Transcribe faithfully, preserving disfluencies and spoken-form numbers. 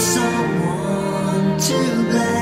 someone to blame.